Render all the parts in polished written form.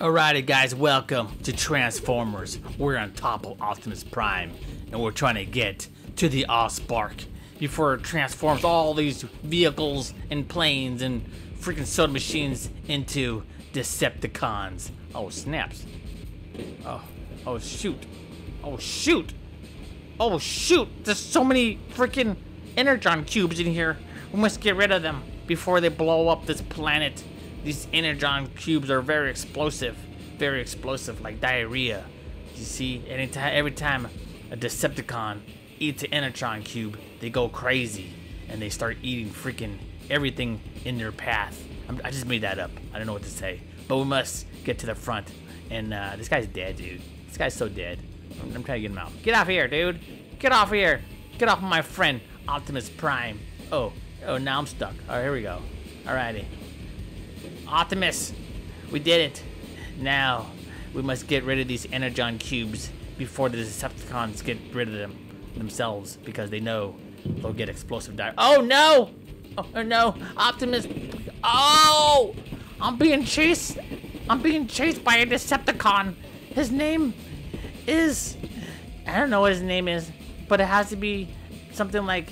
Alrighty guys, welcome to Transformers. We're on top of Optimus Prime and we're trying to get to the AllSpark before it transforms all these vehicles and planes and freaking soda machines into Decepticons. Oh snaps. Oh shoot. Oh shoot. Oh shoot. There's so many freaking Energon cubes in here. We must get rid of them before they blow up this planet. These Energon cubes are very explosive, like diarrhea. You see, every time a Decepticon eats an Energon cube, they go crazy and they start eating freaking everything in their path. I just made that up. I don't know what to say, but we must get to the front. And this guy's dead, dude. This guy's so dead. I'm trying to get him out. Get off here, dude. Get off here. Get off my friend, Optimus Prime. Oh, now I'm stuck. All right, here we go. Alrighty. Optimus, we did it. Now we must get rid of these Energon cubes before the Decepticons get rid of them themselves, because they know they'll get explosive diarrhea. Oh no! Oh no, Optimus! Oh, I'm being chased. I'm being chased by a Decepticon. His name is, I don't know what his name is, but it has to be something like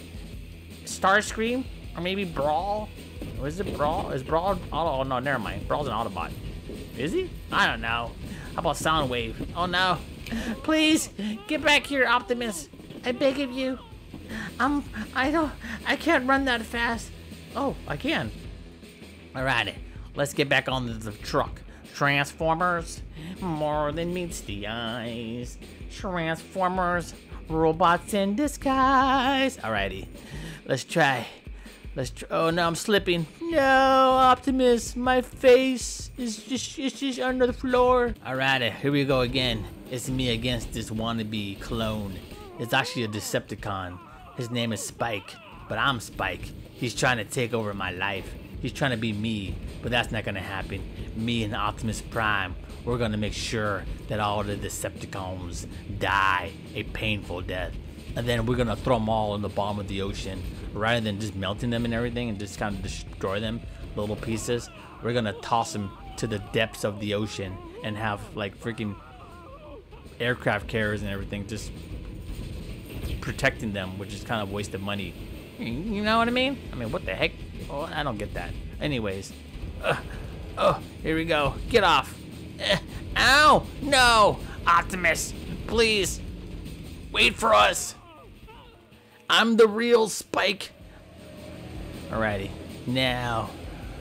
Starscream or maybe Brawl. Is it Brawl? Is Brawl? Oh no, never mind. Brawl's an Autobot. Is he? I don't know. How about Soundwave? Oh no. Please get back here, Optimus. I beg of you. I can't run that fast. Oh, I can. Alrighty. Let's get back on the truck. Transformers, more than meets the eyes. Transformers, robots in disguise. Alrighty. Let's try. Oh no, I'm slipping. No, Optimus, my face is just under the floor. Alrighty, here we go again. It's me against this wannabe clone. It's actually a Decepticon. His name is Spike, but I'm Spike. He's trying to take over my life. He's trying to be me, but that's not gonna happen. Me and Optimus Prime, we're gonna make sure that all the Decepticons die a painful death. And then we're gonna throw them all in the bottom of the ocean. Rather than just melting them and everything and just kind of destroy them, little pieces, we're gonna toss them to the depths of the ocean and have like freaking aircraft carriers and everything just protecting them, which is kind of a waste of money. You know what I mean? I mean, what the heck? Oh, I don't get that. Anyways, oh, here we go. Get off. Ow! No! Optimus, please, wait for us. I'm the real Spike. Alrighty. Now,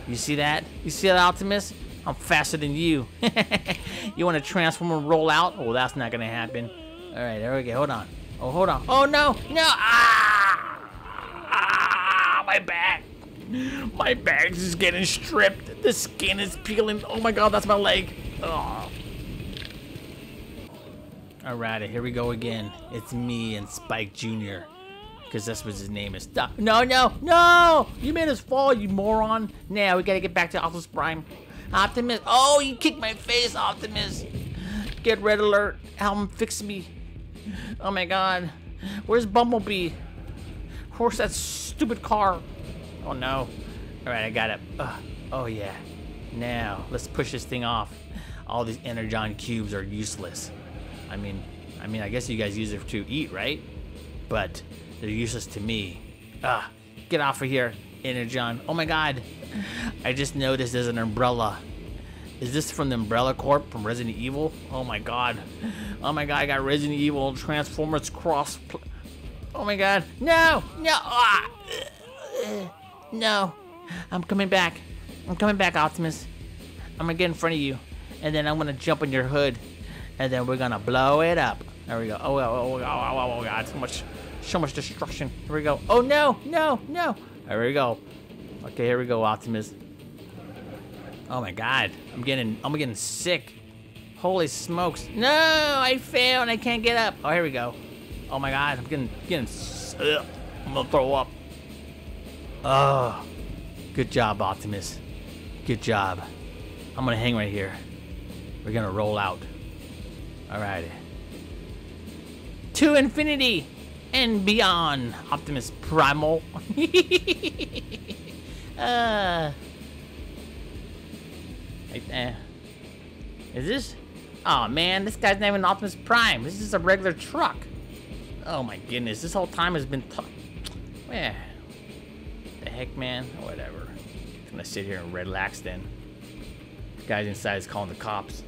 you see that? You see that, Optimus? I'm faster than you. You want to transform and roll out? Oh, that's not going to happen. Alright, there we go. Hold on. Oh, hold on. Oh, no. No. Ah! Ah! My back. My back's just getting stripped. The skin is peeling. Oh, my God. That's my leg. Oh. Alrighty. Here we go again. It's me and Spike Jr. Because that's what his name is. No, no, no! You made us fall, you moron. Now we gotta get back to Optimus Prime. Optimus. Oh, you kicked my face, Optimus. Get red alert. Help him fix me. Oh my God. Where's Bumblebee? Where's that stupid car? Oh no. Alright, I got it. Oh yeah. Now, let's push this thing off. All these Energon cubes are useless. I guess you guys use it to eat, right? But they're useless to me. Get off of here, Energon. Oh my God. I just noticed there's an umbrella. Is this from the Umbrella Corp from Resident Evil? Oh my God. Oh my God, I got Resident Evil Transformers cross. Oh my God. No, no. No, I'm coming back. I'm coming back, Optimus. I'm gonna get in front of you and then I'm gonna jump in your hood and then we're gonna blow it up. There we go. Oh God, so much. So much destruction. Here we go. Oh no, no, no. Here we go. Okay, here we go, Optimus. Oh my God. I'm getting sick. Holy smokes. No, I failed. I can't get up. Oh, here we go. Oh my God. I'm getting sick. I'm gonna throw up. Oh. Good job, Optimus. Good job. I'm gonna hang right here. We're gonna roll out. Alright. To infinity! And beyond, Optimus Primal. Is this? Oh man, this guy's not even an Optimus Prime. This is a regular truck. Oh my goodness, this whole time has been tough. Yeah. The heck, man? Whatever. I'm gonna sit here and relax then. The guy's inside is calling the cops.